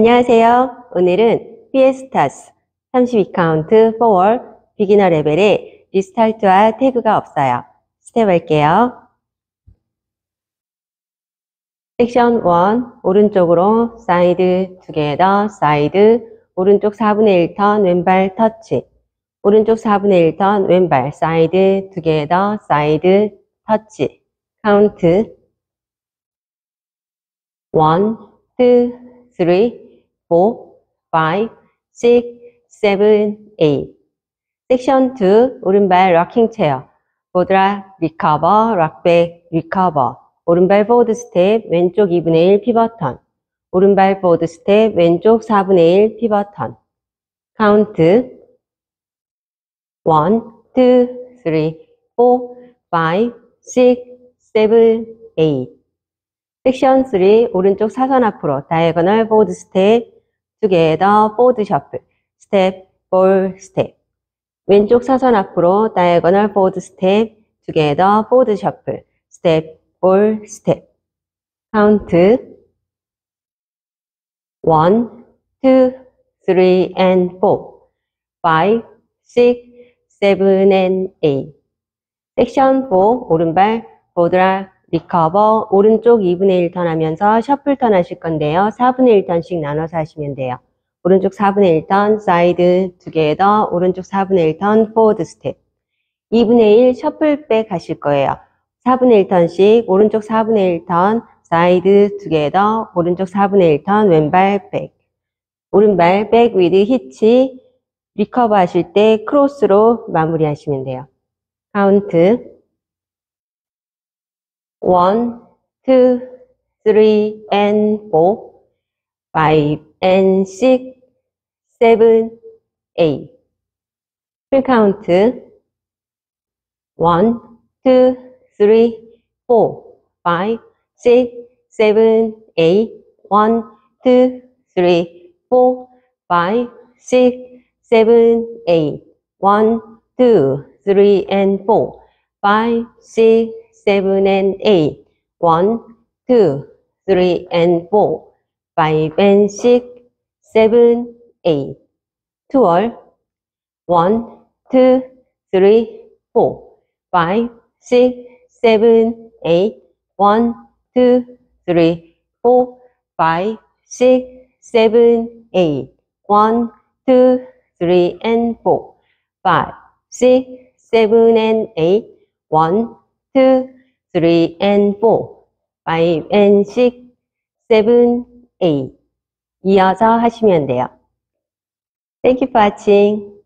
안녕하세요. 오늘은 피에스타스 32카운트 4월 비기너 레벨에 리스타트와 태그가 없어요. 스텝할게요. 섹션 1 오른쪽으로 사이드 2개 더 사이드 오른쪽 4분의 1턴 왼발 터치 오른쪽 4분의 1턴 왼발 사이드 2개 더 사이드 터치 카운트 1, 2, 3, 4, 5, 6, 7, 8 섹션 2 오른발 락킹 체어 보드락 리커버 락백 리커버 오른발 포워드 스텝, 왼쪽 2분의 1 피벗턴. 오른발 포워드 스텝, 왼쪽 4분의 1 피벗턴. 카운트 1, 2, 3, 4, 5, 6, 7, 8 섹션 3, 오른쪽 사선 앞으로 다이어거널 포워드 스텝, 2개 더 포워드 셔플, 스텝, 볼, 스텝. 왼쪽 사선 앞으로 다이어거널 포워드 스텝, 2개 더 포워드 셔플, 스텝, 볼 스텝 카운트 1, 2, 3, and 4 5, 6, 7, and 8 섹션 4 오른발 보드락 리커버 오른쪽 2분의 1턴 하면서 셔플턴 하실 건데요 4분의 1턴씩 나눠서 하시면 돼요 오른쪽 4분의 1턴 사이드 2개 더 오른쪽 4분의 1턴 포워드 스텝 2분의 1 셔플백 하실 거예요 4분의 1턴씩 오른쪽 4분의 1턴 사이드 2개 더 오른쪽 4분의 1턴 왼발 백 오른발 백 위드 히치 리커버 하실 때 크로스로 마무리 하시면 돼요 카운트 1, 2, 3, and 4 5, and 6, 7, 8 풀 카운트 1, 2, 3, 4, 5, 6, 7, 8, 1, 2, 3, 4, 5, 6, 7, 8, 1, 2, 3, and 4, 5, 6, 7, and 8, 1, 2, 3, and 4, 5, and 6, 7, 8, 12, 1, 2, 3, 4, 5, 6, 7, 8, 1, 2, 3, 4, 5, 6, 7, 8, 1, 2, 3, and 4, 5, 6, 7, and 8, 1, 2, 3, and 4, 5, and 6, 7, 8. 이어서 하시면 돼요. Thank you for watching.